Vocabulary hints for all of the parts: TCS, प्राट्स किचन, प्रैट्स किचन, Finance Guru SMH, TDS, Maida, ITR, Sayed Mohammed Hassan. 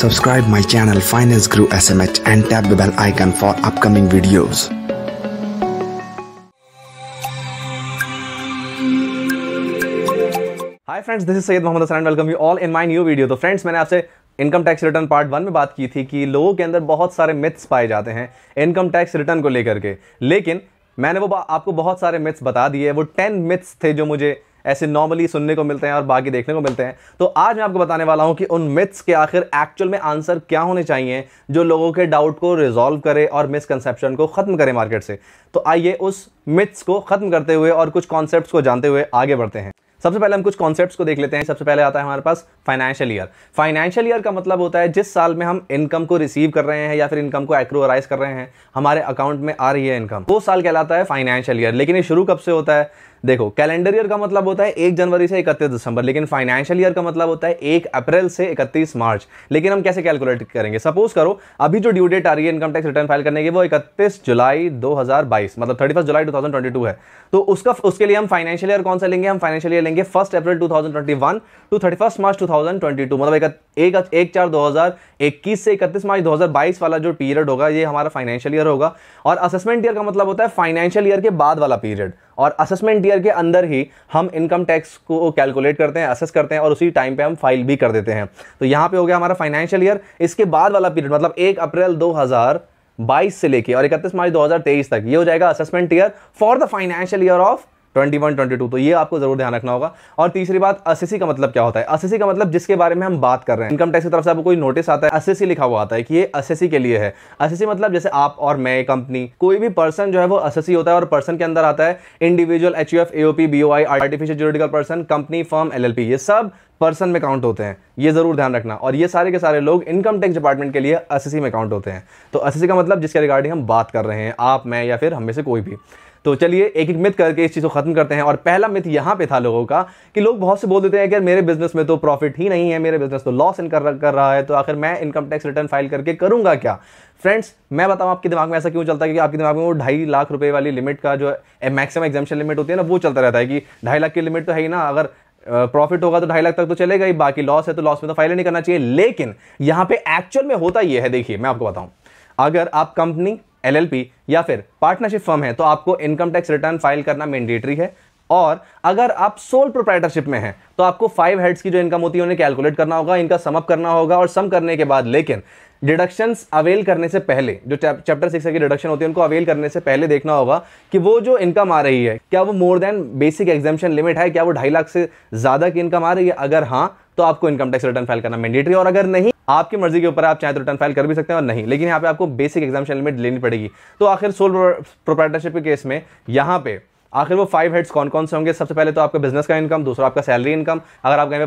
Subscribe my channel Finance Guru SMH and tap the bell icon for upcoming videos. Hi friends, this is Sayed Mohammed Hassan and welcome you all in my new video। तो friends, मैंने आपसे income tax return part 1 में बात की थी कि लोगों के अंदर बहुत सारे मिथ्स पाए जाते हैं इनकम टैक्स रिटर्न को लेकर के, लेकिन मैंने वो आपको बहुत सारे मिथ्स बता दिए। वो 10 मिथ्स थे जो मुझे ऐसे नॉर्मली सुनने को मिलते हैं और बाकी देखने को मिलते हैं। तो आज मैं आपको बताने वाला हूं कि उन मिथ्स के आखिर एक्चुअल में आंसर क्या होने चाहिए जो लोगों के डाउट को रिजॉल्व करे और मिसकंसेप्शन को ख़त्म करे मार्केट से। तो आइए उस मिथ्स को ख़त्म करते हुए और कुछ कॉन्सेप्ट्स को जानते हुए आगे बढ़ते हैं। सबसे पहले हम कुछ कॉन्सेप्ट्स को देख लेते हैं। सबसे पहले आता है हमारे पास फाइनेंशियल ईयर। फाइनेंशियल ईयर का मतलब होता है जिस साल में हम इनकम को रिसीव कर रहे हैं या फिर इनकम को एक्रूअलाइज कर रहे हैं, हमारे अकाउंट में आ रही है इनकम, वो साल कहलाता है फाइनेंशियल ईयर। लेकिन ये शुरू कब से होता है? देखो, कैलेंडर ईयर का मतलब होता है 1 जनवरी से 31 दिसंबर, लेकिन फाइनेंशियल ईयर का मतलब होता है 1 अप्रैल से 31 मार्च। लेकिन हम कैसे कैलकुलेट करेंगे? सपोज करो अभी जो ड्यू डेट आ रही है इनकम टैक्स रिटर्न फाइल करने की वो 31 जुलाई 2022, मतलब 31 जुलाई 2022 है। तो उसके लिए हम फाइनेंशियल ईयर कौन सा लेंगे? हम फाइनेंशियल ईयर लेंगे 1 अप्रैल 2021 टू 31 मार्च 2022, मतलब 1/4/2021 से 31 मार्च 2022 वाला जो पीरियड होगा ये हमारा फाइनेंशियल ईयर होगा। और असेसमेंट ईयर का मतलब होता है फाइनेंशियल ईयर के बाद वाला पीरियड, और असेसमेंट ईयर के अंदर ही हम इनकम टैक्स को कैलकुलेट करते हैं, असेस करते हैं और उसी टाइम पे हम फाइल भी कर देते हैं। तो यहाँ पे हो गया हमारा फाइनेंशियल ईयर। इसके बाद वाला पीरियड मतलब 1 अप्रैल 2022 से लेके और 31 मार्च 2023 तक, ये हो जाएगा assessment year for the financial year of 2021-22। तो ये आपको जरूर ध्यान रखना होगा। और तीसरी बात, असेसी का मतलब क्या होता है? असेसी का मतलब जिसके बारे में हम बात कर रहे हैं। इनकम टैक्स की तरफ से आपको कोई नोटिस आता है, असेसी लिखा हुआ आता है कि ये असेसी के लिए है। असेसी मतलब जैसे आप और मैं, कंपनी, कोई भी पर्सन जो है वो असेसी होता है। और पर्सन के अंदर आता है individual, HUF, AOP, BOI, artificial juridical person, company, firm, LLP, ये सब पर्सन में काउंट होते हैं, ये जरूर ध्यान रखना। और ये सारे के सारे लोग इनकम टैक्स डिपार्टमेंट के लिए असेसी में काउंट होते हैं। तो असेसी का मतलब जिसके रिगार्डिंग हम बात कर रहे हैं, आप, मैं या फिर हम में से कोई भी। तो चलिए एक एक मिथ करके इस चीज़ को ख़त्म करते हैं। और पहला मिथ यहाँ पे था लोगों का कि लोग बहुत से बोल देते हैं कि मेरे बिजनेस में तो प्रॉफिट ही नहीं है, मेरे बिजनेस तो लॉस कर रहा है, तो आखिर मैं इनकम टैक्स रिटर्न फाइल करके करूँगा क्या? फ्रेंड्स, मैं बताऊँ आपके दिमाग में ऐसा क्यों चलता है कि आपके दिमाग में वो 2.5 लाख रुपये वाली लिमिट का जो मैक्सिमम एग्जाम्शन लिमिट होती है ना, वो चलता रहता है कि 2.5 लाख की लिमिट तो है ही ना, अगर प्रॉफिट होगा तो 2.5 लाख तक तो चलेगा ही, बाकी लॉस है तो लॉस में तो फाइल नहीं करना चाहिए। लेकिन यहाँ पे एक्चुअल में होता ये है, देखिए मैं आपको बताऊँ, अगर आप कंपनी, एलएलपी या फिर पार्टनरशिप फर्म है तो आपको इनकम टैक्स रिटर्न फाइल करना मैंडेटरी है। और अगर आप सोल प्रोप्राइटरशिप में हैं तो आपको 5 हेड्स की जो इनकम होती है उन्हें कैलकुलेट करना होगा, इनका सम अप करना होगा और सम करने के बाद, लेकिन डिडक्शंस अवेल करने से पहले, जो चैप्टर 6 की डिडक्शन होती है उनको अवेल करने से पहले देखना होगा कि वो जो इनकम आ रही है क्या वो more than basic exemption limit है, क्या वो 2.5 लाख से ज़्यादा की इनकम आ रही है। अगर हाँ तो आपको इनकम टैक्स रिटर्न फाइल करना मैंडेटरी, और अगर नहीं, आपकी मर्जी के ऊपर आप चाहे तो रिटर्न फाइल कर भी सकते हैं और नहीं, लेकिन यहाँ पे आपको बेसिक एग्जाम्शन लिमिट लेनी पड़ेगी। तो आखिर सोल प्रोप्राइटरशिप के केस में यहाँ पे आखिर वो 5 हेड्स कौन कौन से होंगे? सबसे पहले तो आपका बिजनेस का इनकम, दूसरा आपका सैलरी इनकम, अगर आप कहीं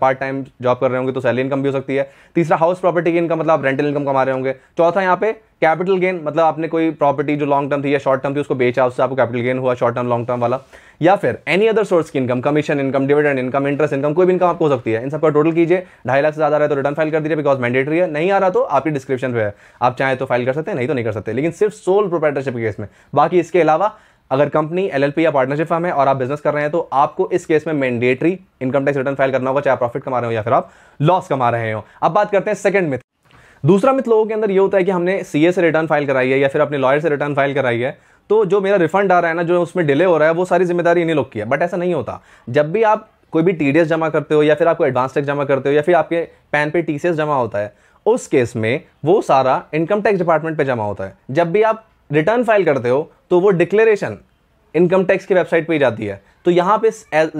पार्ट टाइम जॉब कर रहे होंगे तो सैलरी इनकम भी हो सकती है। तीसरा हाउस प्रॉपर्टी की इनकम, मतलब रेंटल इनकम कमा रहे होंगे। चौथा यहाँ पे कैपिटल गेन, मतलब आपने कोई प्रॉपर्टी जो लॉन्ग टर्म थी या शॉर्ट टर्म थी उसको बेचा, उससे आपको कैपिटल गेन हुआ, शॉर्ट टर्म लॉन्ग टर्म वाला। या फिर एनी अदर सोर्स की income, commission income, dividend income, interest income, कोई भी इनकम आपको हो सकती है। इन सबका टोटल कीजिए, 2.5 लाख से ज़्यादा रहे तो रिटर्न फाइल कर दीजिए बिकॉज मैंडेटरी है। नहीं आ रहा तो आपकी डिस्क्रिप्शन पे है, आप चाहे तो फाइल कर सकते हैं, नहीं तो नहीं कर सकते, लेकिन सिर्फ सोल प्रोप्राइटरशिप के केस में। बाकी इसके अलावा अगर कंपनी, एलएलपी या पार्टनरशिप फर्म है और आप बिजनेस कर रहे हैं तो आपको इस केस में mandatory income tax return file करना होगा, चाहे आप प्रॉफिट कमा रहे हो या फिर आप लॉस कमा रहे हो। अब बात करते हैं सेकंड मिथ। दूसरा मिथ लोगों के अंदर ये होता है कि हमने सीए से रिटर्न फाइल कराई है या फिर अपने लॉयर से रिटर्न फाइल कराई है तो जो मेरा रिफंड आ रहा है ना, जो उसमें डिले हो रहा है, वो सारी जिम्मेदारी इन्हीं लोग की है। बट ऐसा नहीं होता। जब भी आप कोई भी टीडीएस जमा करते हो या फिर आपको एडवांस टैक्स जमा करते हो या फिर आपके पैन पे टीसीएस जमा होता है, उस केस में वो सारा इनकम टैक्स डिपार्टमेंट पे जमा होता है। जब भी आप रिटर्न फाइल करते हो तो वो डिक्लेरेशन इनकम टैक्स की वेबसाइट पे ही जाती है। तो यहाँ पे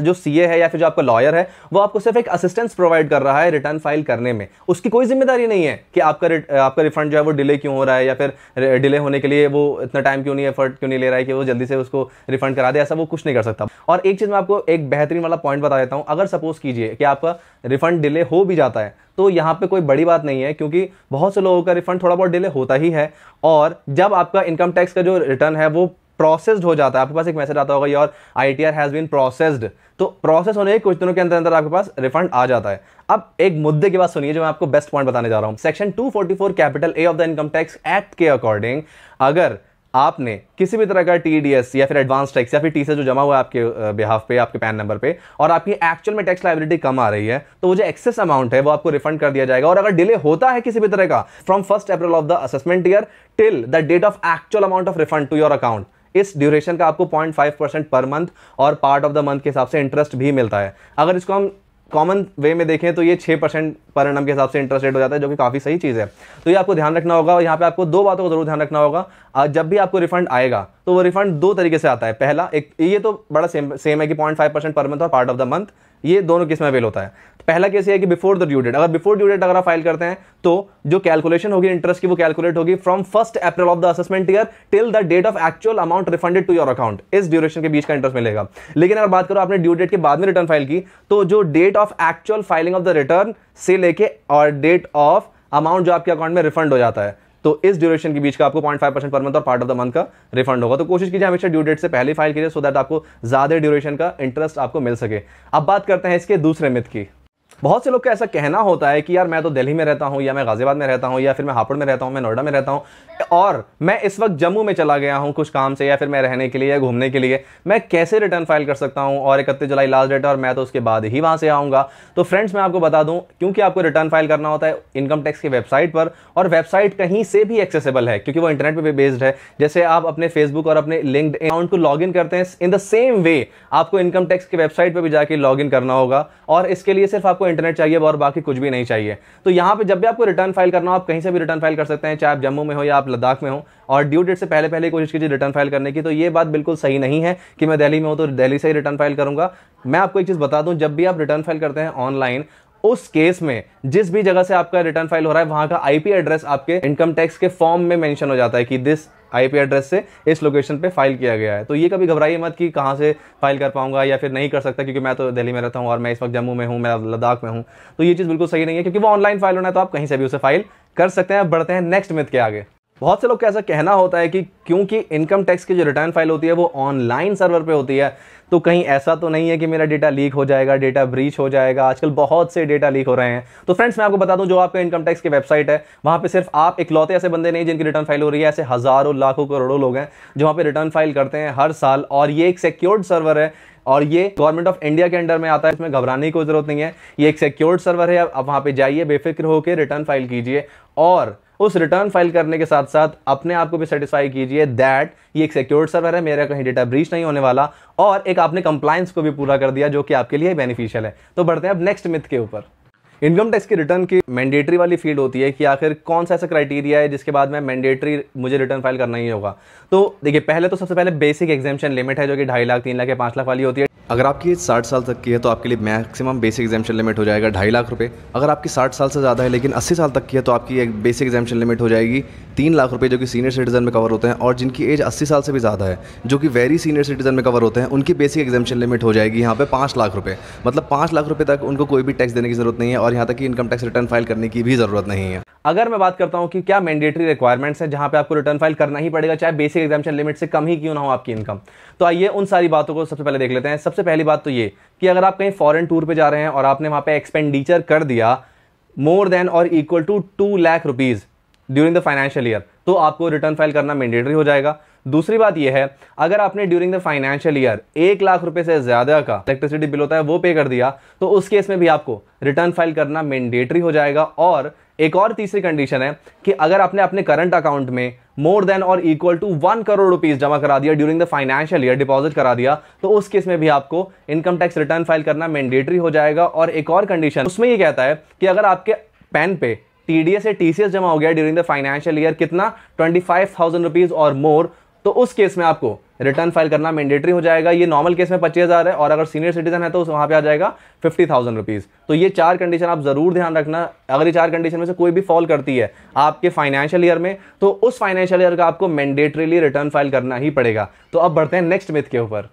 जो सीए है या फिर जो आपका लॉयर है वो आपको सिर्फ एक असिस्टेंस प्रोवाइड कर रहा है रिटर्न फाइल करने में। उसकी कोई जिम्मेदारी नहीं है कि आपका रिफंड जो है वो डिले क्यों हो रहा है या फिर डिले होने के लिए वो इतना टाइम क्यों नहीं, एफर्ट क्यों नहीं ले रहा है कि वो जल्दी से उसको रिफंड करा दे, ऐसा वो कुछ नहीं कर सकता। और एक चीज़ मैं आपको एक बेहतरीन वाला पॉइंट बता देता हूँ। अगर सपोज कीजिए कि आपका रिफंड डिले हो भी जाता है तो यहाँ पे कोई बड़ी बात नहीं है क्योंकि बहुत से लोगों का रिफंड थोड़ा बहुत डिले होता ही है। और जब आपका इनकम टैक्स का जो रिटर्न है वो प्रोसेस्ड हो जाता है, आपके पास एक मैसेज आता होगा your ITR has been processed, तो प्रोसेस होने के कुछ दिनों के अंदर अंदर आपके पास रिफंड आ जाता है। अब एक मुद्दे की बात सुनिए जो मैं आपको बेस्ट पॉइंट बताने जा रहा हूँ। Section 244 capital A of the income tax act के अकॉर्डिंग अगर आपने किसी भी तरह का TDS या फिर एडवांस टैक्स या फिर TCS जो जमा हुआ है आपके बिहाफ पे, आपके पैन नंबर पे, और आपकी एक्चुअल में टैक्स लायबिलिटी कम आ रही है, तो वो जो एक्सेस अमाउंट है वो आपको रिफंड कर दिया जाएगा। और अगर डिले होता है किसी भी तरह का from 1 April of the assessment year till the date of actual amount of refund to your account, इस ड्यूरेशन का आपको 0.5% पर मंथ और पार्ट ऑफ द मंथ के हिसाब से इंटरेस्ट भी मिलता है। अगर इसको हम कॉमन वे में देखें तो ये 6% पर एनम के हिसाब से इंटरेस्ट रेट हो जाता है, जो कि काफ़ी सही चीज़ है। तो ये आपको ध्यान रखना होगा। और यहाँ पे आपको दो बातों को जरूर ध्यान रखना होगा। जब भी आपको रिफंड आएगा तो वो रिफंड दो तरीके से आता है। पहला, एक ये तो बड़ा सेम है कि 0.5% पर मंथ और पार्ट ऑफ द मंथ, ये दोनों केस में अवेल होता है। पहला केस ये है कि बिफोर द ड्यू डेट, अगर बिफोर ड्यू डेट अगर आप फाइल करते हैं तो जो कैलकुलेशन होगी इंटरेस्ट की वो कैलकुलेट होगी from 1 April of the assessment year till the date of actual amount refunded to your account, इस ड्यूरेशन के बीच का इंटरेस्ट मिलेगा। लेकिन अगर बात करो आपने ड्यू डेट के बाद में रिटर्न फाइल की तो जो date of actual filing of the return से लेके और डेट ऑफ अमाउंट जो आपके अकाउंट में रिफंड हो जाता है, तो इस ड्यूरेशन के बीच का आपको 0.5% पर मंथ और पार्ट ऑफ द मंथ का रिफंड होगा। तो कोशिश कीजिए हमेशा ड्यू डेट से पहले फाइल कीजिए सो दैट आपको ज़्यादा ड्यूरेशन का इंटरेस्ट आपको मिल सके। अब बात करते हैं इसके दूसरे मिथ की। बहुत से लोग का ऐसा कहना होता है कि यार मैं तो दिल्ली में रहता हूँ, या मैं गाज़ियाबाद में रहता हूँ, या फिर मैं हापुड़ में रहता हूँ, मैं नोएडा में रहता हूँ, और मैं इस वक्त जम्मू में चला गया हूँ कुछ काम से या फिर मैं रहने के लिए या घूमने के लिए, मैं कैसे रिटर्न फाइल कर सकता हूँ और 31 जुलाई लास्ट डेट है और मैं तो उसके बाद ही वहाँ से आऊँगा। तो फ्रेंड्स मैं आपको बता दूँ, क्योंकि आपको रिटर्न फाइल करना होता है इनकम टैक्स की वेबसाइट पर, और वेबसाइट कहीं से भी एक्सेसिबल है क्योंकि वो इंटरनेट पर बेस्ड है। जैसे आप अपने फेसबुक और अपने लिंक्डइन अकाउंट को लॉग इन करते हैं, इन द सेम वे आपको इनकम टैक्स की वेबसाइट पर भी जाकर लॉग इन करना होगा, और इसके लिए सिर्फ आपको इंटरनेट चाहिए और बाकी कुछ भी नहीं चाहिए। तो यहाँ पे जब भी आपको रिटर्न फाइल करना हो आप कहीं से भी रिटर्न फाइल कर सकते हैं, चाहे आप जम्मू में हो या आप लद्दाख में हो, और ड्यू डेट से पहले पहले कोशिश कीजिए रिटर्न फाइल करने की। तो ये बात बिल्कुल सही नहीं है कि मैं दिल्ली में हूँ तो दिल्ली से ही रिटर्न फाइल करूँगा। मैं आपको एक चीज़ बता दूँ, जब भी आप रिटर्न फाइल करते हैं ऑनलाइन, उस केस में जिस भी जगह से आपका रिटर्न फाइल हो रहा है वहाँ का IP एड्रेस आपके इनकम टैक्स के फॉर्म में मेंशन हो जाता है कि दिस IP एड्रेस से इस लोकेशन पे फाइल किया गया है। तो ये कभी घबराइए मत कि कहाँ से फाइल कर पाऊंगा या फिर नहीं कर सकता क्योंकि मैं तो दिल्ली में रहता हूँ और मैं इस वक्त जम्मू में हूँ, मैं लद्दाख में हूँ। तो ये चीज़ बिल्कुल सही नहीं है क्योंकि वो ऑनलाइन फाइल होना है तो आप कहीं से भी उसे फाइल कर सकते हैं। बढ़ते हैं नेक्स्ट मिथ के आगे। बहुत से लोग का ऐसा कहना होता है कि क्योंकि इनकम टैक्स की जो रिटर्न फाइल होती है वो ऑनलाइन सर्वर पे होती है तो कहीं ऐसा तो नहीं है कि मेरा डेटा लीक हो जाएगा, डेटा ब्रीच हो जाएगा। आजकल बहुत से डेटा लीक हो रहे हैं। तो फ्रेंड्स मैं आपको बता दूं, जो आपका इनकम टैक्स की वेबसाइट है वहाँ पे सिर्फ आप इकलौते ऐसे बंदे नहीं जिनकी रिटर्न फाइल हो रही है, ऐसे हज़ारों लाखों करोड़ों लोग हैं जो वहाँ पर रिटर्न फाइल करते हैं हर साल। और ये एक सिक्योर्ड सर्वर है और ये गवर्नमेंट ऑफ इंडिया के अंडर में आता है, इसमें घबराने की कोई ज़रूरत नहीं है। ये एक सिक्योर्ड सर्वर है, आप वहाँ पर जाइए, बेफिक्र होकर रिटर्न फाइल कीजिए और उस रिटर्न फाइल करने के साथ साथ अपने आप को भी सेटिस्फाई कीजिए दैट ये एक सिक्योर्ड सर्वर है, मेरा कहीं डेटा ब्रीच नहीं होने वाला, और एक आपने कंप्लायंस को भी पूरा कर दिया जो कि आपके लिए बेनिफिशियल है। तो बढ़ते हैं अब नेक्स्ट मिथ के ऊपर। इनकम टैक्स की रिटर्न की मैंडेटरी वाली फील्ड होती है कि आखिर कौन सा ऐसा क्राइटेरिया है जिसके बाद मैं मैंडेटरी मुझे रिटर्न फाइल करना ही होगा। तो देखिए, पहले तो सबसे पहले बेसिक एग्जेम्पशन लिमिट है जो कि 2.5 लाख, 3 लाख या 5 लाख वाली होती है। अगर आपकी 60 साल तक की है तो आपके लिए मैक्सिमम बेसिक एग्जेम्पशन लिमिट हो जाएगा 2.5 लाख रुपये। अगर आपकी 60 साल से ज़्यादा है लेकिन 80 साल तक की है तो आपकी एक बेसिक एग्जेम्पशन लिमिट हो जाएगी 3 लाख रुपये, जो कि सीनियर सिटीजन में कवर होते हैं। और जिनकी एज 80 साल से भी ज़्यादा है, जो कि वेरी सीनियर सिटीजन में कवर होते हैं, उनकी बेसिक एग्जेम्पशन लिमिट हो जाएगी यहाँ पर 5 लाख रुपये। मतलब 5 लाख रुपये तक उनको कोई भी टैक्स देने की ज़रूरत नहीं है और यहाँ तक कि इनकम टैक्स रिटर्न फाइल करने की भी ज़रूरत नहीं है। अगर मैं बात करता हूँ कि क्या मैंडेटरी रिक्वायरमेंट्स हैं जहाँ पे आपको रिटर्न फाइल करना ही पड़ेगा चाहे बेसिक एग्जाम्पशन लिमिट से कम ही क्यों ना हो आपकी इनकम, तो आइए उन सारी बातों को सबसे पहले देख लेते हैं। सबसे पहली बात तो ये कि अगर आप कहीं फॉरेन टूर पे जा रहे हैं और आपने वहाँ पे एक्सपेंडिचर कर दिया मोर देन और equal to 2 lakh rupees during the financial year, तो आपको रिटर्न फाइल करना मैंडेटरी हो जाएगा। दूसरी बात यह है, अगर आपने during the financial year 1 lakh रुपए से ज़्यादा का इलेक्ट्रिसिटी बिल होता है वो पे कर दिया, तो उस केस में भी आपको रिटर्न फाइल करना मैंडेटरी हो जाएगा। और एक और तीसरी कंडीशन है कि अगर आपने अपने करंट अकाउंट में मोर देन और इक्वल टू 1 करोड़ रुपीज़ जमा करा दिया during the financial year, deposit करा दिया, तो उस केस में भी आपको इनकम टैक्स रिटर्न फाइल करना मैंडेटरी हो जाएगा। और एक और कंडीशन उसमें ये कहता है कि अगर आपके पैन पे TDS या TCS जमा हो गया ड्यूरिंग द फाइनेंशियल ईयर, कितना 25,000 रुपीज़ और मोर, तो उस केस में आपको रिटर्न फाइल करना मैंडेटरी हो जाएगा। ये नॉर्मल केस में 25,000 है और अगर सीनियर सिटीजन है तो वहाँ पे आ जाएगा 50,000 रुपीज़। तो ये चार कंडीशन आप ज़रूर ध्यान रखना। अगर ये चार कंडीशन में से कोई भी फॉल करती है आपके फाइनेंशियल ईयर में तो उस फाइनेंशियल ईयर का आपको मैंडेटरीली रिटर्न फाइल करना ही पड़ेगा। तो अब बढ़ते हैं नेक्स्ट मिथ के ऊपर।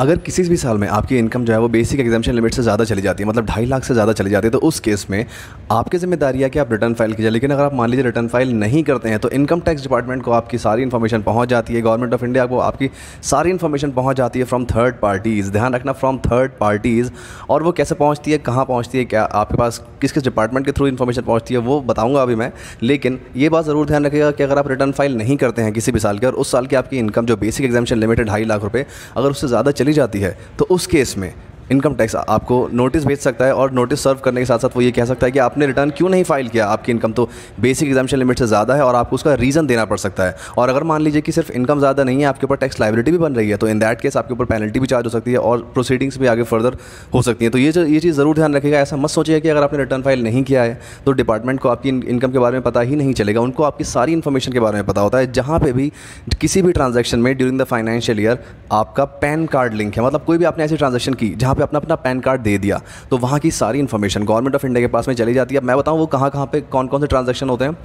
अगर किसी भी साल में आपकी इनकम जो है वो बेसिक एग्जाम्पशन लिमिट से ज़्यादा चली जाती है, मतलब 2.5 लाख से ज़्यादा चली जाती है, तो उस केस में आपकी जिम्मेदारी है कि आप रिटर्न फाइल कीजिए। लेकिन अगर आप मान लीजिए रिटर्न फाइल नहीं करते हैं तो इनकम टैक्स डिपार्टमेंट को आपकी सारी इन्फॉर्मेशन पहुँच जाती है, गवर्नमेंट ऑफ इंडिया को आपकी सारी इन्फॉर्मेशन पहुँच जाती है फ्रॉम थर्ड पार्टीज़। ध्यान रखना, फ्रॉम थर्ड पार्टीज़। और वो कैसे पहुँचती है, कहाँ पहुँचती है, क्या आपके पास किस किस डिपार्टमेंट के थ्रू इन्फॉर्मेशन पहुँचती है, वो बताऊँगा अभी मैं। लेकिन ये बात ज़रूर ध्यान रखिएगा कि अगर आप रिटर्न फाइल नहीं करते हैं किसी भी साल के और उस साल की आपकी इनकम जो बेसिक एग्जाम्पशन लिमिट है 2.5 लाख रुपये, अगर उससे ज़्यादा चली जाती है तो उस केस में इनकम टैक्स आपको नोटिस भेज सकता है। और नोटिस सर्व करने के साथ साथ वो ये कह सकता है कि आपने रिटर्न क्यों नहीं फाइल किया, आपकी इनकम तो बेसिक एग्जाम्पशन लिमिट से ज़्यादा है, और आपको उसका रीज़न देना पड़ सकता है। और अगर मान लीजिए कि सिर्फ इनकम ज़्यादा नहीं है, आपके ऊपर टैक्स लायबिलिटी भी बन रही है, तो इन दैट केस आपके ऊपर पेनल्टी भी चार्ज हो सकती है और प्रोसीडिंग्स भी आगे फर्दर हो सकती हैं। तो ये चीज़ ज़रूर ध्यान रखिएगा। ऐसा मत सोचिए कि अगर आपने रिटर्न फाइल नहीं किया है तो डिपार्टमेंट को आपकी इनकम के बारे में पता ही नहीं चलेगा। उनको आपकी सारी इन्फॉर्मेशन के बारे में पता होता है। जहाँ पर भी किसी भी ट्रांजेक्शन में ड्यूरिंग द फाइनेंशियल ईयर आपका पैन कार्ड लिंक है, मतलब कोई भी आपने ऐसी ट्रांजेक्शन की जहाँ पे अपना अपना पैन कार्ड दे दिया, तो वहाँ की सारी इन्फॉर्मेशन गवर्नमेंट ऑफ इंडिया के पास में चली जाती है। अब मैं बताऊँ वो कहाँ कहाँ पे कौन कौन से ट्रांजैक्शन होते हैं।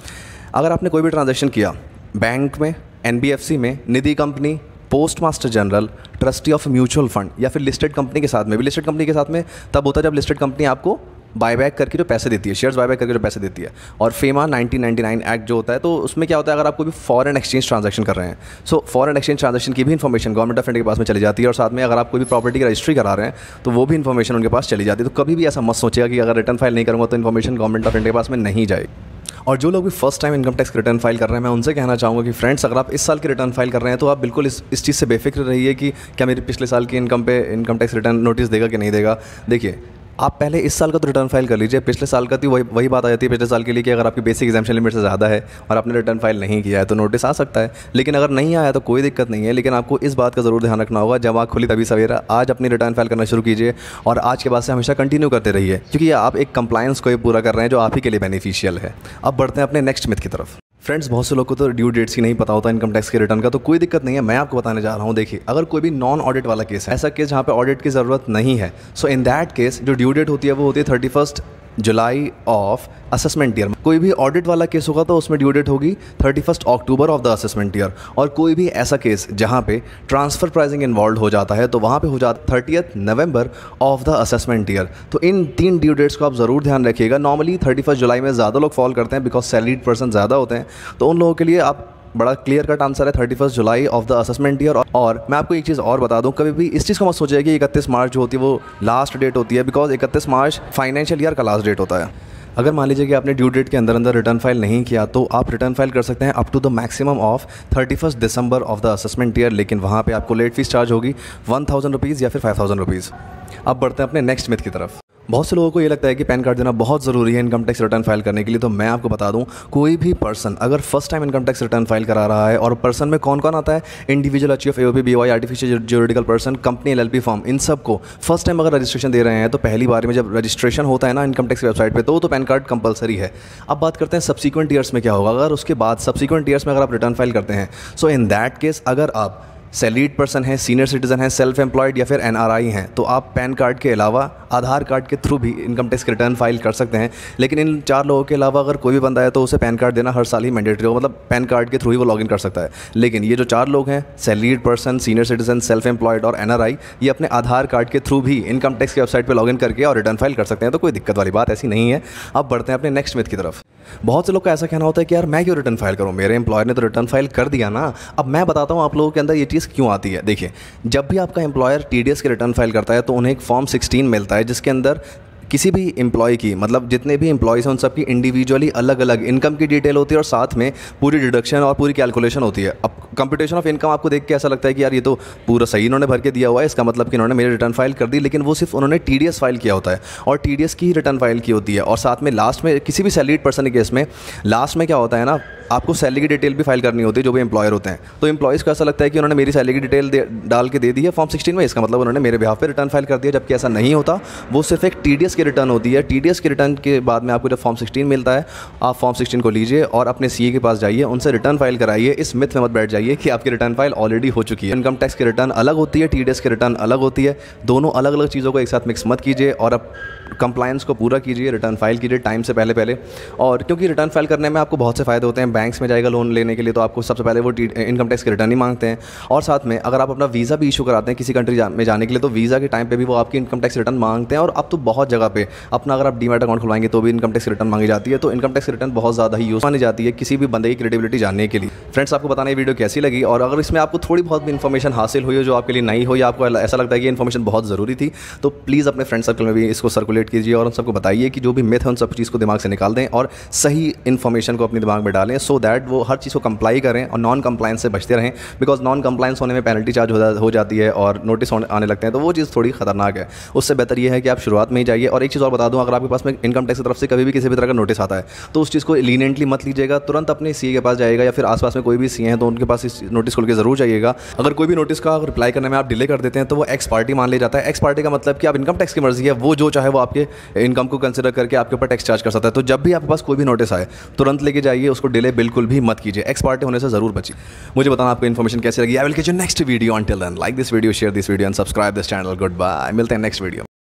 अगर आपने कोई भी ट्रांजैक्शन किया बैंक में, NBFC में, Nidhi company, post master general, trustee of mutual fund, या फिर लिस्टेड कंपनी के साथ में भी, लिस्टेड कंपनी के साथ में तब होता है जब लिस्टेड कंपनी आपको बायबैक करके जो पैसे देती है, शेयर्स बायबैक करके जो पैसे देती है, और फेमा 1999 एक्ट जो होता है, तो उसमें क्या होता है अगर आप कोई भी फॉरेन एक्सचेंज ट्रांजैक्शन कर रहे हैं, सो फॉरेन एक्सचेंज ट्रांजैक्शन की भी इन्फॉर्मेशन गवर्नमेंट ऑफ इंडिया के पास में चली जाती है। और साथ में अगर आप कोई भी प्रॉपर्टी की रजिस्ट्री करा रहे हैं तो वो भी इन्फॉर्मेशन उनके पास चली जाती है। तो कभी भी ऐसा मत सोचिएगा कि अगर रिटर्न फाइल नहीं करूँगा तो इन्फॉर्मेशन गवर्नमेंट ऑफ इंडिया के पास में नहीं जाएगी। और जो लोग भी first time income tax return file कर रहे हैं, मैं उनसे कहना चाहूँगा कि फ्रेंड्स, अगर आप इस साल की रिटर्न फाइल कर रहे हैं तो आप बिल्कुल इस चीज़ से बेफिक्र रहिए कि क्या मेरी पिछले साल की इनकम पे इनकम टैक्स रिटर्न नोटिस देगा कि नहीं देगा। देखिए, आप पहले इस साल का तो रिटर्न फाइल कर लीजिए। पिछले साल का तो वही बात आ जाती है पिछले साल के लिए कि अगर आपकी बेसिक एग्जाम्पशन लिमिट से ज़्यादा है और आपने रिटर्न फाइल नहीं किया है तो नोटिस आ सकता है। लेकिन अगर नहीं आया तो कोई दिक्कत नहीं है। लेकिन आपको इस बात का ज़रूर ध्यान रखना होगा, जब आँख खुली तभी सवेरा। आज अपनी रिटर्न फाइल करना शुरू कीजिए और आज के बाद से हमेशा कंटिन्यू करते रहिए, क्योंकि आप एक कंप्लायंस को ही पूरा कर रहे हैं जो आप ही के लिए बेनिफिशियल है। अब बढ़ते हैं अपने नेक्स्ट मिथ की तरफ। फ्रेंड्स, बहुत से लोगों को तो ड्यू डेट्स ही नहीं पता होता इनकम टैक्स के रिटर्न का, तो कोई दिक्कत नहीं है, मैं आपको बताने जा रहा हूँ। देखिए, अगर कोई भी नॉन ऑडिट वाला केस है, ऐसा केस जहाँ पे ऑडिट की ज़रूरत नहीं है, सो इन दैट केस जो ड्यू डेट होती है वो होती है 31 जुलाई ऑफ असेसमेंट ईयर। कोई भी ऑडिट वाला केस होगा तो उसमें ड्यू डेट होगी 31 October of the assessment year. और कोई भी ऐसा केस जहाँ पे ट्रांसफ़र प्राइसिंग इन्वॉल्व हो जाता है तो वहाँ पे हो जाता 30 November of the assessment year. तो इन तीन ड्यू डेट्स को आप ज़रूर ध्यान रखिएगा। नॉर्मली 31 जुलाई में ज़्यादा लोग फॉल करते हैं बिकॉज सैलरीड पर्सन ज़्यादा होते हैं, तो उन लोगों के लिए आप बड़ा क्लियर कट आंसर है 31 July of the assessment year. और मैं आपको एक चीज़ और बता दूं, कभी भी इस चीज़ को मत सोचिए कि 31 मार्च जो होती है वो लास्ट डेट होती है, बिकॉज 31 मार्च फाइनेंशियल ईयर का लास्ट डेट होता है। अगर मान लीजिए कि आपने ड्यू डेट के अंदर रिटर्न फाइल नहीं किया तो आप रिटर्न फाइल कर सकते हैं up to the maximum of 31 December of the assessment year. लेकिन वहाँ पे आपको लेट फीस चार्ज होगी 1000 रुपीज़ या फिर 5000 रुपीज़। अब बढ़ते हैं अपने नेक्स्ट मिथ की तरफ। बहुत से लोगों को ये लगता है कि पैन कार्ड देना बहुत ज़रूरी है इनकम टैक्स रिटर्न फाइल करने के लिए। तो मैं आपको बता दूं, कोई भी पर्सन अगर first time income tax return file करा रहा है, और पर्सन में कौन कौन आता है, इंडिविजुअल, अचीव, AOP, BY, artificial juridical person, company, LLP form, इन सब को फर्स्ट टाइम अगर रजिस्ट्रेशन दे रहे हैं तो पहली बार में जब रजिस्ट्रेशन होता है ना इनकम टैक्स वेबसाइट पर, तो पैन कार्ड कंपलसरी है। अब बात करते हैं सब्सिक्वेंट ईयर्स में क्या होगा। अगर उसके बाद सब्सिक्वेंट ईयर्स में अगर आप रिटर्न फाइल करते हैं, सो इन दैट केस अगर आप सैलरीड पर्सन है, सीनियर सिटीजन है, सेल्फ एम्प्लॉयड या फिर NRI हैं, तो आप पैन कार्ड के अलावा आधार कार्ड के थ्रू भी इनकम टैक्स रिटर्न फाइल कर सकते हैं। लेकिन इन चार लोगों के अलावा अगर कोई भी बंदा है तो उसे पैन कार्ड देना हर साल ही मैंडेटरी हो, मतलब पैन कार्ड के थ्रू ही वो लॉगिन कर सकता है। लेकिन ये जो चार लोग हैं, salaried person, senior citizen, self employed और NRI, ये अपने आधार कार्ड के थ्रू भी इनकम टैक्स की वेबसाइट पर लॉगिन करके और रिटर्न फाइल कर सकते हैं। तो कोई दिक्कत वाली बात ऐसी नहीं है। अब बढ़ते हैं अपने नेक्स्ट मिथ की तरफ। बहुत से लोग का ऐसा कहना होता है कि यार मैं क्यों रिटर्न फाइल करूँ, मेरे एम्प्लॉयर ने तो रिटर्न फाइल कर दिया ना। अब मैं बताता हूँ आप लोगों के अंदर ये चीज़ क्यों आती है। देखिए, जब भी आपका एम्प्लॉयर TDS के रिटर्न फाइल करता है तो उन्हें एक फॉर्म 16 मिलता है, जिसके अंदर किसी भी एम्प्लॉय की, मतलब जितने भी एम्प्लॉयज़ हैं उन सबकी इंडिविजुअली अलग अलग इनकम की डिटेल होती है और साथ में पूरी डिडक्शन और पूरी कैलकुलेशन होती है। अब कंप्यूटेशन ऑफ इनकम आपको देख के ऐसा लगता है कि यार ये तो पूरा सही इन्होंने भर के दिया हुआ है, इसका मतलब कि इन्होंने मेरी रिटर्न फाइल कर दी। लेकिन वो सिर्फ उन्होंने TDS फाइल किया होता है और TDS की रिटर्न फाइल की होती है। और साथ में लास्ट में किसी भी सैलरीड पर्सन के केस में लास्ट में क्या होता है ना, आपको सैलरी की डिटेल भी फाइल करनी होती है जो भी एम्प्लॉयर होते हैं। तो एम्प्लॉयज़ को ऐसा लगता है कि उन्होंने मेरी सैलरी की डिटेल डाल के दे दी है फॉर्म 16 में, इसका मतलब उन्होंने मेरे बिहाफ पर रिटर्न फाइल कर दिया, जबकि ऐसा नहीं होता। वो सिर्फ एक TDS की रिटर्न होती है। TDS के रिटर्न के बाद में आपको जब फॉर्म 16 मिलता है, आप फॉर्म 16 को लीजिए और अपने CA के पास जाइए, उनसे रिटर्न फाइल कराइए। इस मिथ में मत बैठ जाइए कि आपकी रिटर्न फाइल ऑलरेडी हो चुकी है। इनकम टैक्स की रिटर्न अलग होती है, TDS की रिटर्न अलग होती है, दोनों अलग अलग चीज़ों को एक साथ मिक्स मत कीजिए। और अब कंप्लायंस को पूरा कीजिए, रिटर्न फाइल कीजिए टाइम से पहले और क्योंकि रिटर्न फाइल करने में आपको बहुत से फ़ायदे होते हैं। बैंक्स में जाएगा लोन लेने के लिए तो आपको सबसे पहले वो इनकम टैक्स के रिटर्न ही मांगते हैं, और साथ में अगर आप अपना वीज़ा भी इशू कराते हैं किसी कंट्री में जाने के लिए तो वीज़ा के टाइम पे भी वो आपकी इनकम टैक्स रिटर्न मांगते हैं। और अब तो बहुत जगह पे अपना अगर आप डीमैट अकाउंट खुलवाएंगे तो भी इनकम टैक्स रिटर्न मांगी जाती है। तो इनकम टैक्स रिटर्न बहुत ज़्यादा ही यूज मानी जाती है किसी भी बंदे की क्रेडिबिलिटी जानने के लिए। फ्रेंड्स, आपको बताना ये वीडियो कैसी लगी, और अगर इसमें आपको थोड़ी बहुत भी इन्फॉर्मेशन हासिल हुई हो जो आपके लिए नई हो या आपको ऐसा लगता है कि इन्फॉर्मेशन बहुत ज़रूरी थी, तो प्लीज़ अपने फ्रेंड सर्कल में भी इसको सर्कुलेट कीजिए और उन सबको बताइए कि जो भी मिथ है उन सब चीज़ को दिमाग से निकाल दें और सही इन्फॉर्मेशन को अपने दिमाग में डालें, सो दैट वो हर चीज़ को कंप्लाई करें और नॉन कंप्लायंस से बचते रहें। बिकॉज नॉन कंप्लायंस होने में पेनल्टी चार्ज हो जाती है और नोटिस आने लगते हैं, तो वो चीज़ थोड़ी खतरनाक है। उससे बेहतर ये है कि आप शुरुआत में ही जाइए। और एक चीज़ और बता दूँ, अगर आपके पास में इनकम टैक्स की तरफ से कभी भी किसी भी तरह का नोटिस आता है तो उस चीज़ को लीनियंटली मत लीजिएगा, तुरंत अपने सीए के पास जाइएगा या फिर आसपास में कोई भी सीए हैं तो उनके पास इस नोटिस खोल के ज़रूर जाइएगा। अगर कोई भी नोटिस का रिप्लाई करने में आप डिले कर देते हैं तो वो एक्स पार्टी मान लिया जाता है। एक्स पार्टी का मतलब कि आप इनकम टैक्स की मर्जी है, वो जो चाहे वो आपके इनकम को कंसिडर करके आपके ऊपर टैक्स चार्ज कर सकता है। तो जब भी आपके पास कोई भी नोटिस आए तुरंत लेके जाइए, उसको डिले बिल्कुल भी मत कीजिए, एक्स पार्टी होने से ज़रूर बचिए। मुझे बताना आपको इन्फॉर्मेशन कैसी लगी। I will catch you next video, until then like this video, share this video and subscribe this channel. Good bye, मिलते हैं नेक्स्ट वीडियो।